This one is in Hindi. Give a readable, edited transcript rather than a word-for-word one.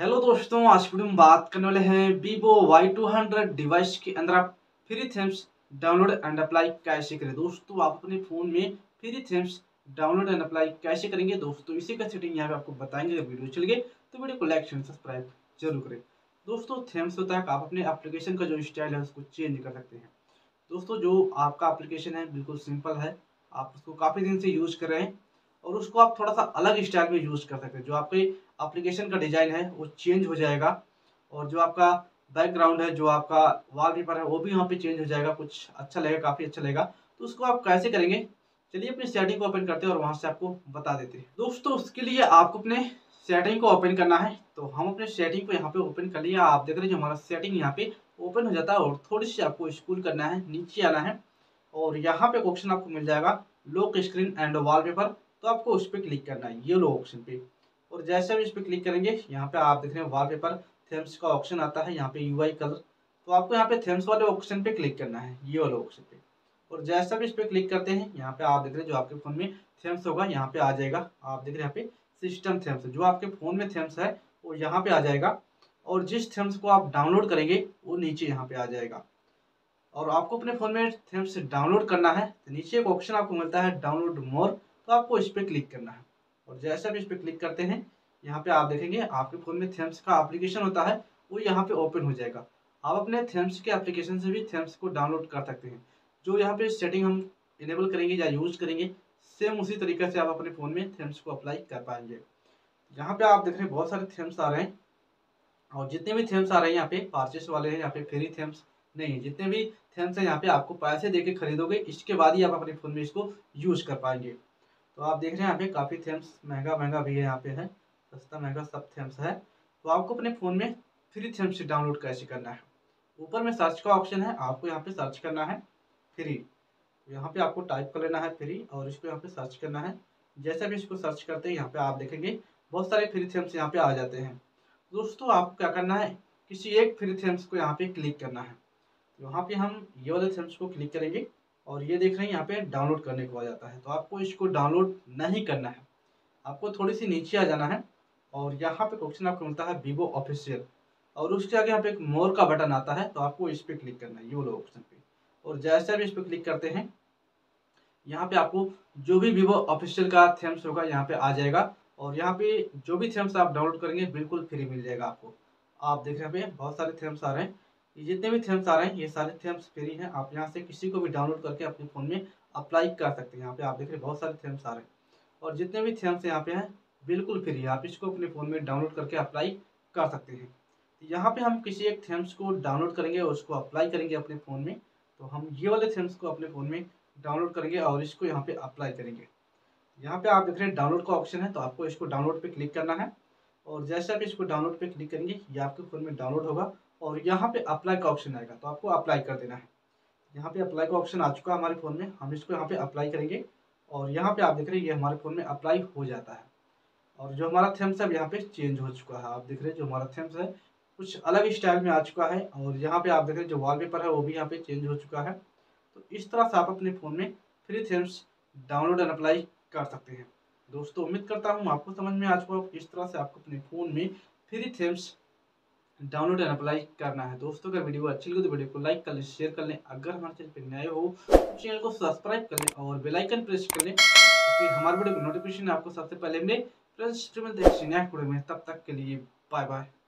हेलो दोस्तों, आज वीडियो में बात करने वाले हैं Vivo Y200 डिवाइस के अंदर आप free themes download and apply कैसे करें। दोस्तों, आप अपने फ़ोन में free themes download and apply कैसे करेंगे। दोस्तों, इसी का सेटिंग यहाँ पे आपको बताएंगे। अगर वीडियो चल गए तो वीडियो को लाइक एंड सब्सक्राइब जरूर करें। दोस्तों, थीम्स होता है आप अपने एप्लीकेशन का जो स्टाइल है उसको चेंज कर सकते हैं। दोस्तों, जो आपका एप्लीकेशन है बिल्कुल सिंपल है, आप उसको काफ़ी दिन से यूज़ कर रहे हैं और उसको आप थोड़ा सा अलग स्टाइल में यूज़ कर सकते हैं। जो आपके एप्लीकेशन का डिज़ाइन है वो चेंज हो जाएगा और जो आपका बैकग्राउंड है, जो आपका वॉलपेपर है वो भी यहाँ पे चेंज हो जाएगा। कुछ अच्छा लगेगा, काफ़ी अच्छा लगेगा। तो उसको आप कैसे करेंगे, चलिए अपनी सेटिंग को ओपन करते हैं और वहाँ से आपको बता देते हैं। दोस्तों, उसके लिए आपको अपने सेटिंग को ओपन करना है। तो हम अपने सेटिंग को यहाँ पर ओपन कर लिया। आप देख रहे हैं जो हमारा सेटिंग यहाँ पर ओपन हो जाता है और थोड़ी सी आपको स्क्रॉल करना है, नीचे आना है और यहाँ पर ऑप्शन आपको मिल जाएगा लॉक स्क्रीन एंड वॉलपेपर। तो आपको उस पर क्लिक करना है, ये लो ऑप्शन पे। और जैसे आप इस पर क्लिक करेंगे, यहाँ पे आप देख रहे हैं वॉलपेपर थीम्स का ऑप्शन आता है, यहाँ पे UI कलर। तो आपको यहाँ पे थीम्स वाले ऑप्शन पे क्लिक करना है, ये वाले ऑप्शन पे। और जैसे आप इस पर क्लिक करते हैं, यहाँ पे आप देख रहे हैं जो आपके फ़ोन में थीम्स होगा यहाँ पे आ जाएगा। आप देख रहे हैं यहाँ पे सिस्टम थीम्स, जो आपके फ़ोन में थीम्स है वो यहाँ पे आ जाएगा और जिस थीम्स को आप डाउनलोड करेंगे वो नीचे यहाँ पे आ जाएगा। और आपको अपने फ़ोन में थीम्स डाउनलोड करना है तो नीचे एक ऑप्शन आपको मिलता है डाउनलोड मोर, तो आपको इस पर क्लिक करना है। और जैसे आप इस पर क्लिक करते हैं, यहाँ पे आप देखेंगे आपके फ़ोन में थीम्स का एप्लीकेशन होता है वो यहाँ पे ओपन हो जाएगा। आप अपने थीम्स के एप्लीकेशन से भी थीम्स को डाउनलोड कर सकते हैं। जो यहाँ पे सेटिंग हम इनेबल करेंगे या यूज़ करेंगे, सेम उसी तरीके से आप अपने फ़ोन में थीम्स को अप्लाई कर पाएंगे। यहाँ पर आप देख रहे हैं बहुत सारे थीम्स आ रहे हैं और जितने भी थीम्स आ रहे हैं यहाँ पे पार्चेस वाले हैं, यहाँ पे फ्री थीम्स नहीं है। जितने भी थीम्स हैं यहाँ पे आपको पैसे दे के खरीदोगे, इसके बाद ही आप अपने फ़ोन में इसको यूज़ कर पाएंगे। तो आप देख रहे हैं यहाँ पे काफ़ी थीम्स महंगा भी है, यहाँ पे है सस्ता महंगा सब थीम्स है। तो आपको अपने फ़ोन में फ्री थीम्स डाउनलोड कैसे करना है, ऊपर में सर्च का ऑप्शन है, आपको यहाँ पे सर्च करना है फ्री। तो यहाँ पे आपको टाइप कर लेना है फ्री और इसको यहाँ पे सर्च करना है। जैसे भी इसको सर्च करते हैं, यहाँ पे आप देखेंगे बहुत सारे फ्री थीम्स यहाँ पे आ जाते हैं। दोस्तों, आपको क्या करना है, किसी एक फ्री थीम्स को यहाँ पे क्लिक करना है। यहाँ पे हम ये वाले थीम्स को क्लिक करेंगे और ये देख रहे हैं यहाँ पे डाउनलोड करने को आ जाता है। तो आपको इसको डाउनलोड नहीं करना है, आपको थोड़ी सी नीचे आ जाना है और यहाँ पे ऑप्शन आपको मिलता है Vivo ऑफिशियल और उसके आगे यहाँ पे एक मोर का बटन आता है। तो आपको इस पर क्लिक करना है, ये वाले ऑप्शन पे। और जैसे आप इस पर क्लिक करते हैं, यहाँ पे आपको जो भी Vivo ऑफिशियल का थीम्स होगा यहाँ पे आ जाएगा और यहाँ पे जो भी थीम्स आप डाउनलोड करेंगे बिल्कुल फ्री मिल जाएगा आपको। आप देख रहे हैं बहुत सारे थीम्स आ रहे हैं, जितने भी थीम्स आ रहे हैं ये सारे थीम्स फ्री हैं। आप यहाँ से किसी को भी डाउनलोड करके अपने फ़ोन में अप्लाई कर सकते हैं। यहाँ पे आप देख रहे हैं बहुत सारे थीम्स आ रहे हैं और जितने भी थीम्स यहाँ पे हैं बिल्कुल फ्री है। आप इसको अपने फ़ोन में डाउनलोड करके अप्लाई कर सकते हैं। तो यहाँ पे हम किसी एक थीम्स को डाउनलोड करेंगे और उसको अप्लाई करेंगे अपने फ़ोन में। तो हम ये वाले थीम्स को अपने फ़ोन में डाउनलोड करेंगे और इसको यहाँ पर अप्लाई करेंगे। यहाँ पर आप देख रहे हैं डाउनलोड का ऑप्शन है, तो आपको इसको डाउनलोड पर क्लिक करना है और जैसे आप इसको डाउनलोड पर क्लिक करेंगे ये आपके फ़ोन में डाउनलोड होगा और यहाँ पे अप्लाई का ऑप्शन आएगा। तो आपको अप्लाई कर देना है। यहाँ पे अप्लाई का ऑप्शन आ चुका है हमारे फ़ोन में, हम इसको यहाँ पे अप्लाई करेंगे और यहाँ पे आप देख रहे हैं ये हमारे फ़ोन में अप्लाई हो जाता है। और जो हमारा थीम्स है यहाँ पे चेंज हो चुका है। आप देख रहे हैं जो हमारा थीम्स है कुछ अलग स्टाइल में आ चुका है और यहाँ पर आप देख रहे हैं जो वॉलपेपर है वो भी यहाँ पर चेंज हो चुका है। तो इस तरह से आप अपने फ़ोन में free themes download and apply कर सकते हैं। दोस्तों, उम्मीद करता हूँ आपको समझ में आ चुका हो किस तरह से आपको अपने फ़ोन में free themes download and apply करना है। दोस्तों, अगर वीडियो अच्छी लगी तो वीडियो को लाइक कर लें, शेयर कर लें। अगर हमारे चैनल पर नए हो तो चैनल को सब्सक्राइब कर लें और बेल आइकन प्रेस कर लें ताकि हमारे वीडियो की नोटिफिकेशन आपको सबसे पहले मिले। फ्रेंड्स, मिलते हैं नेक्स्ट वीडियो में, तब तक के लिए बाय बाय।